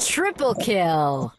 Triple kill.